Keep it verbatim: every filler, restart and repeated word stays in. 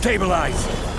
Stabilize!